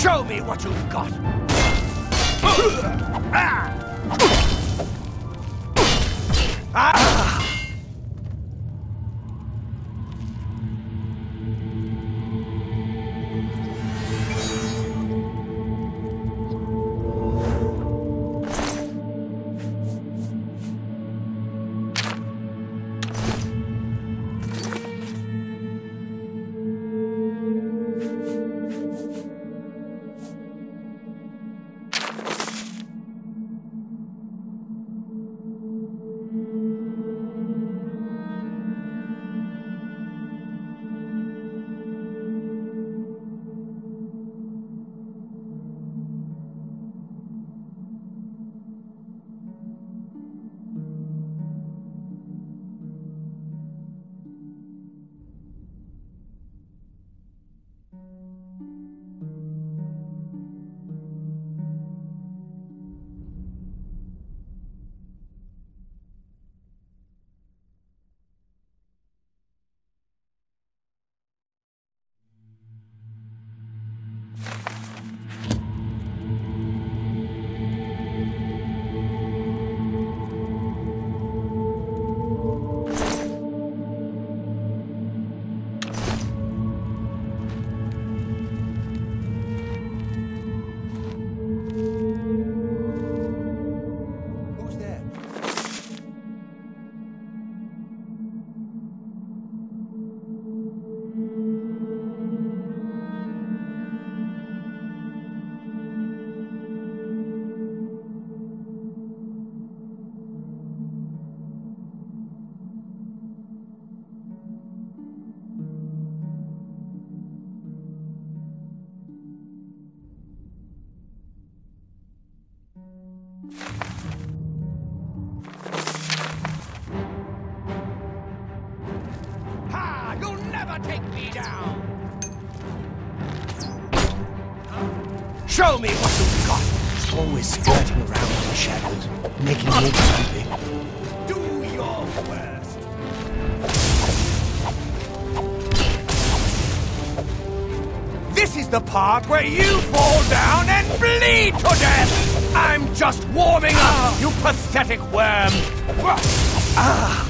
Show me what you've got! Show me what you've got! Always skirting around in the shadows, making me creepy. Do your worst! This is the part where you fall down and bleed to death! I'm just warming up, you pathetic worm! Oh!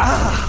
Ah!